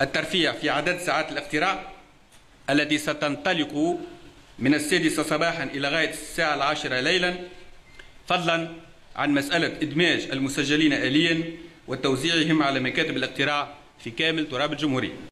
الترفيع في عدد ساعات الافتراء التي ستنطلق من 6 صباحا إلى غاية 10 ليلا، فضلا عن مسألة إدماج المسجلين آليا وتوزيعهم على مكاتب الاقتراع في كامل تراب الجمهورية.